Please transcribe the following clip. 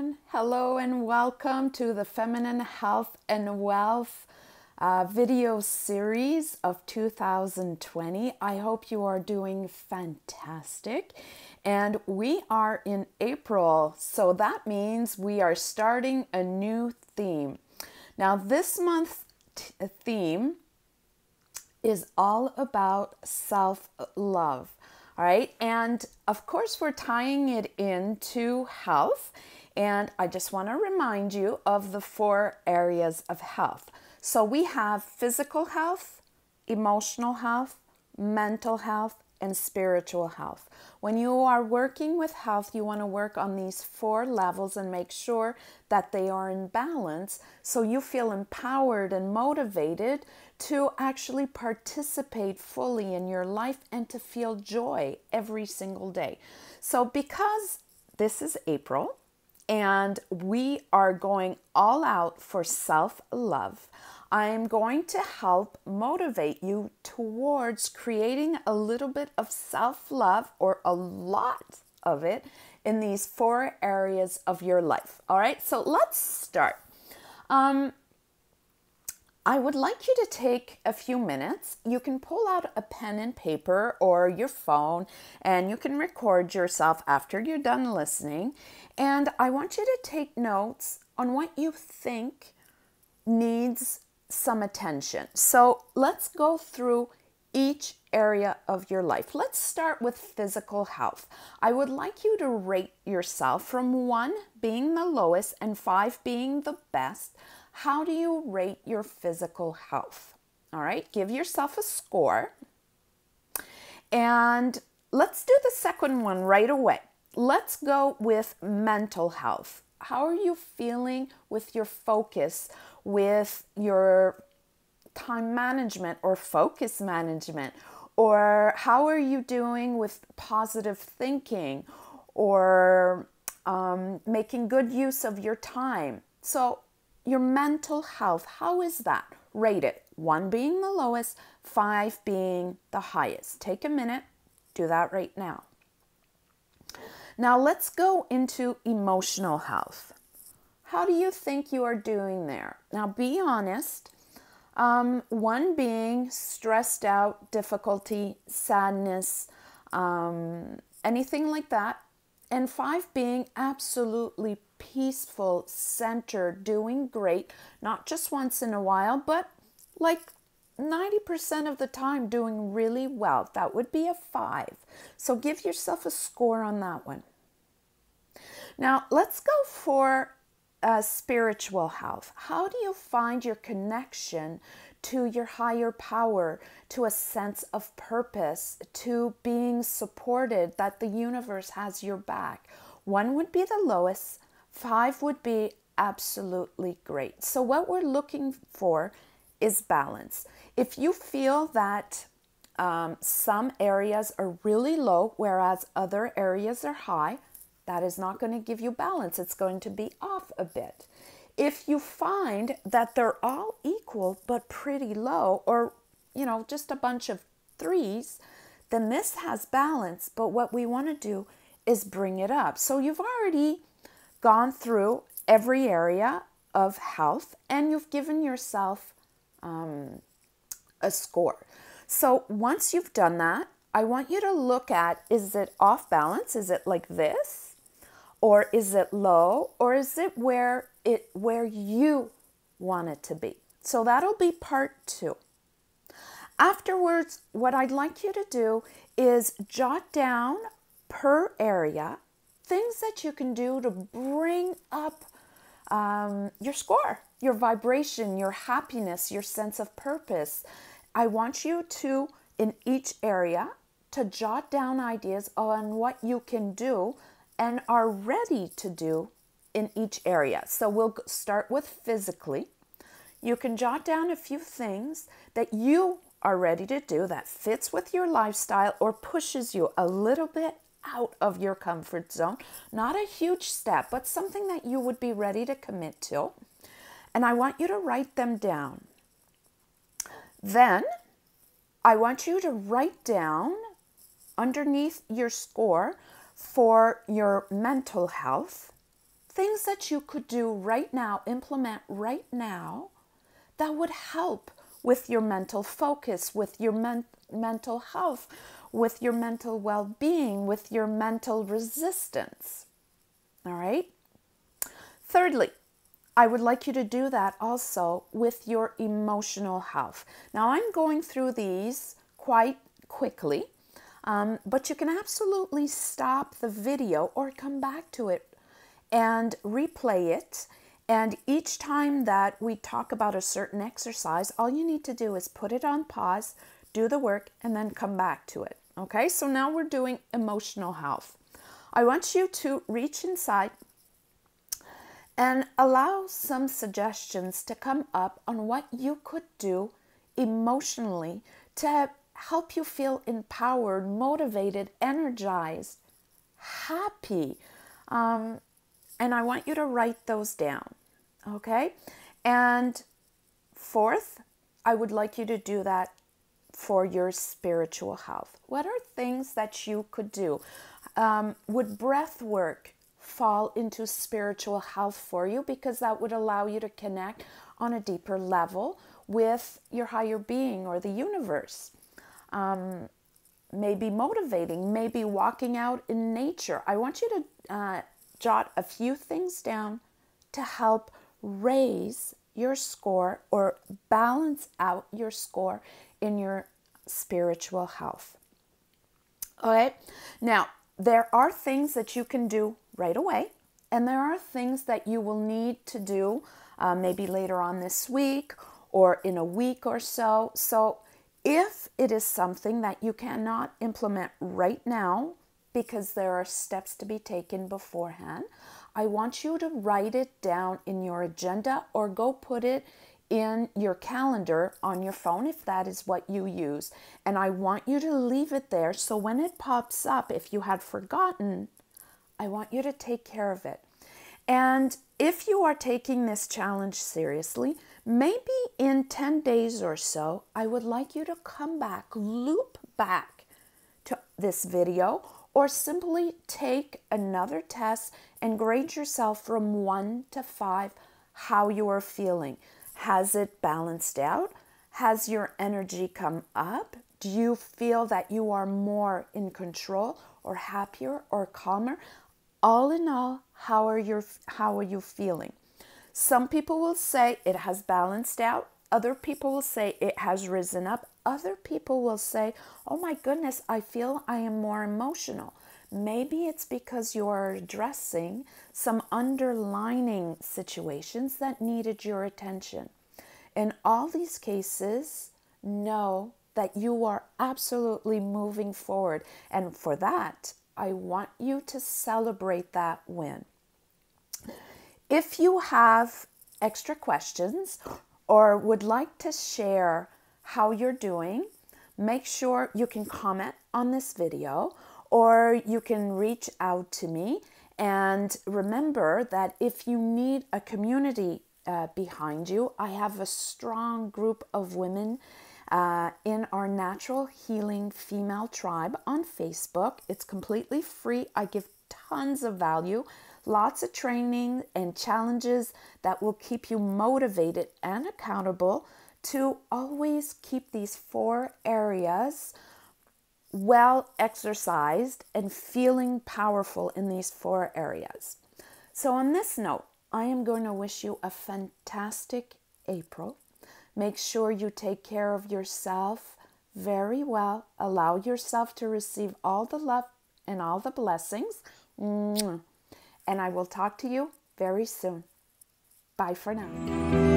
everyone. Hello and welcome to the Feminine Health and Wealth video series of 2020. I hope you are doing fantastic. And we are in April, so that means we are starting a new theme. Now this month's theme is all about self-love. All right, and of course we're tying it into health, and I just want to remind you of the four areas of health. So we have physical health, emotional health, mental health, and spiritual health. When you are working with health, you want to work on these four levels and make sure that they are in balance so you feel empowered and motivated to actually participate fully in your life and to feel joy every single day. So because this is April and we are going all out for self-love, I'm going to help motivate you towards creating a little bit of self-love, or a lot of it, in these four areas of your life. All right, so let's start. I would like you to take a few minutes. You can pull out a pen and paper or your phone, and you can record yourself after you're done listening. And I want you to take notes on what you think needs some attention. So let's go through each area of your life. Let's start with physical health. I would like you to rate yourself from 1 being the lowest and 5 being the best. How do you rate your physical health? All right, give yourself a score. And let's do the second one right away. Let's go with mental health. How are you feeling with your focus, with your time management or focus management? Or how are you doing with positive thinking or making good use of your time? So your mental health, how is that? Rate it. 1 being the lowest, 5 being the highest. Take a minute. Do that right now. Now let's go into emotional health. How do you think you are doing there? Now be honest. 1 being stressed out, difficulty, sadness, anything like that. And 5 being absolutely peaceful, centered, doing great, not just once in a while, but like 90% of the time doing really well. That would be a 5. So give yourself a score on that one. Now let's go for spiritual health. How do you find your connection to your higher power, to a sense of purpose, to being supported that the universe has your back? 1 would be the lowest, 5 would be absolutely great. So what we're looking for is balance. If you feel that some areas are really low, whereas other areas are high, that is not going to give you balance. It's going to be off a bit. If you find that they're all equal but pretty low, or just a bunch of 3s, then this has balance. But what we want to do is bring it up. So you've already gone through every area of health, and you've given yourself a score. So once you've done that, I want you to look at, is it off balance? Is it like this? Or is it low? Or is it where you want it to be? So that'll be part 2. Afterwards, what I'd like you to do is jot down per area things that you can do to bring up your score, your vibration, your happiness, your sense of purpose. I want you to, in each area, to jot down ideas on what you can do and are ready to do in each area. So we'll start with physically. You can jot down a few things that you are ready to do that fits with your lifestyle or pushes you a little bit out of your comfort zone. Not a huge step, but something that you would be ready to commit to. And I want you to write them down. Then I want you to write down underneath your score for your mental health things that you could do right now, implement right now, that would help with your mental focus, with your mental health, with your mental well-being, with your mental resistance. All right? Thirdly, I would like you to do that also with your emotional health. Now, I'm going through these quite quickly, but you can absolutely stop the video or come back to it and replay it. And each time that we talk about a certain exercise, all you need to do is put it on pause, do the work, and then come back to it. Okay, so now we're doing emotional health. I want you to reach inside and allow some suggestions to come up on what you could do emotionally to help you feel empowered, motivated, energized, happy. And I want you to write those down, okay? And fourth, I would like you to do that for your spiritual health. What are things that you could do? Would breath work fall into spiritual health for you? Because that would allow you to connect on a deeper level with your higher being or the universe. Maybe motivating, maybe walking out in nature. I want you to jot a few things down to help raise your score or balance out your score in your spiritual health. All right. Now, there are things that you can do right away, and there are things that you will need to do maybe later on this week or in a week or so. So if it is something that you cannot implement right now because there are steps to be taken beforehand, I want you to write it down in your agenda or go put it in your calendar on your phone if that is what you use. And I want you to leave it there so when it pops up, if you had forgotten, I want you to take care of it. And if you are taking this challenge seriously, maybe in 10 days or so, I would like you to come back, loop back to this video, or simply take another test and grade yourself from 1 to 5 how you are feeling. Has it balanced out? Has your energy come up? Do you feel that you are more in control or happier or calmer? All in all, how are you feeling? Some people will say it has balanced out. Other people will say it has risen up. Other people will say, oh my goodness, I feel I am more emotional. Maybe it's because you're addressing some underlining situations that needed your attention. In all these cases, know that you are absolutely moving forward. And for that, I want you to celebrate that win. If you have extra questions or would like to share how you're doing, make sure you can comment on this video or you can reach out to me. And remember that if you need a community behind you, I have a strong group of women in our Natural Healing Female Tribe on Facebook. It's completely free. I give tons of value, lots of training and challenges that will keep you motivated and accountable to always keep these 4 areas well exercised and feeling powerful in these 4 areas. So on this note, I am going to wish you a fantastic April. Make sure you take care of yourself very well. Allow yourself to receive all the love and all the blessings. And I will talk to you very soon. Bye for now.